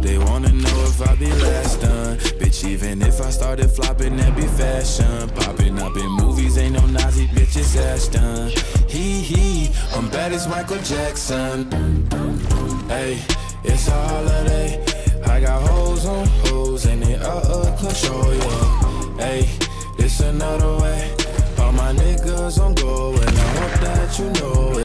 They wanna know if I be last done. Bitch, even if I started flopping, that be fashion. Popping up in movies, ain't no Nazi bitches ass done. He, I'm bad as Michael Jackson. Hey, it's a holiday. I got hoes on hoes and they up close. Oh yeah. Hey, this another